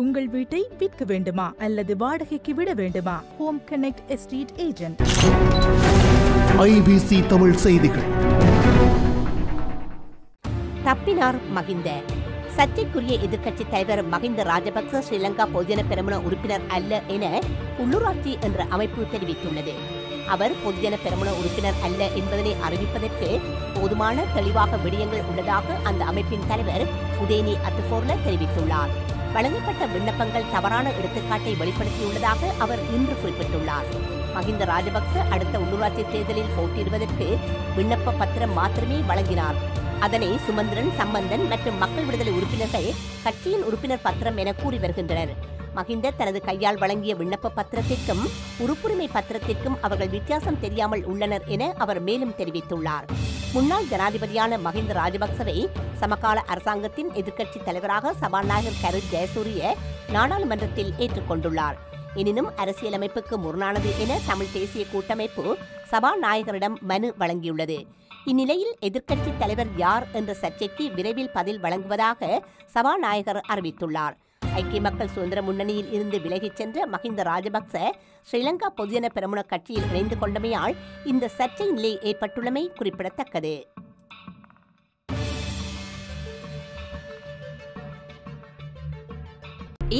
உங்கள் வீட்டை விற்க வேண்டுமா அல்லது வாடகைக்கு விட வேண்டுமா? Home connect estate agent. IBC Tamil செய்திகள். தப்பினார் மஹிந்த. சர்ச்சைக்குரிய எதிர்க்கட்சி தலைவர் மஹிந்த ராஜபக்ச ஸ்ரீலங்கா பொதுஜன பெரமுன உறுப்பினர் அல்ல என உள்ளூராட்சி என்ற அமைப்பு தெரிவித்துள்ளது. அவர் பொதுஜன பெரமுன உறுப்பினர் அல்ல என்பதனை அறிவிப்பதற்கு போதுமான தெளிவாக விடயங்கள் உள்ளதாக அந்த அமைப்பின் தலைவர் உதயனி அத்துக்கோர்ல தெரிவித்துள்ளார். வழங்கப்பட்ட விண்ணப்பங்கள் தவறான எடுத்துக்காட்டை வெளிப்படுத்தியுள்ளதாக அவர் இன்று குறிப்பிட்டுள்ளார். மஹிந்த ராஜபக்ச அடுத்த உள்ளூராட்சி தேர்தலில் போட்டியிடுவதற்கு விண்ணப்ப பத்திரம் மாத்திரமே வழங்கினார். அதனை சுமந்திரன், சம்பந்தன் மற்றும் மக்கள் விடுதலை உறுப்பினர்கள் கட்சியின் உறுப்பினர் பத்திரம் என கூறி வருகின்றனர். மஹிந்த தனது கையால் வழங்கிய விண்ணப்ப பத்திரத்திற்கும் உறுப்புரிமை பத்திரத்திற்கும் அவர்கள் வித்தியாசம் தெரியாமல் உள்ளனர் என அவர் மேலும் தெரிவித்துள்ளார். முன்னாள் ஜனாதிபதியான மஹிந்த ராஜபக்சவை சமகால அரசாங்கத்தின் எதிர்க்கட்சி தலைவராக சபாநாயகர் கரு ஜெயசூரிய நாடாளுமன்றத்தில் ஏற்றுக்கொண்டுள்ளார். எனினும் அரசியலமைப்புக்கு முரணானது என தமிழ் தேசிய கூட்டமைப்பு சபாநாயகரிடம் மனு வழங்கியுள்ளது. இந்நிலையில் எதிர்க்கட்சி தலைவர் யார் என்ற சர்ச்சைக்கு விரைவில் பதில் வழங்குவதாக சபாநாயகர் அறிவித்துள்ளார். ஐக்கிய மக்கள் சுதந்திர முன்னணியில் இருந்து விலகிச் சென்ற மஹிந்த ராஜபக்ச ஸ்ரீலங்கா பொதுஜன பெரமுன கட்சியில் இணைந்து கொண்டமையால் இந்த சர்ச்சை நிலை ஏற்பட்டுள்ளமை குறிப்பிடத்தக்கது.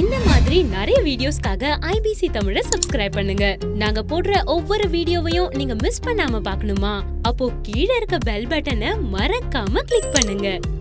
இந்த மாதிரி நிறைய வீடியோஸ்க்காக ஐபிசி தமிழை சப்ஸ்கிரைப் பண்ணுங்க. நாங்க போடுற ஒவ்வொரு வீடியோவையும் நீங்க மிஸ் பண்ணாம பார்க்கணுமா? அப்போ கீழே இருக்க பெல் பட்டனை மறக்காம கிளிக் பண்ணுங்க.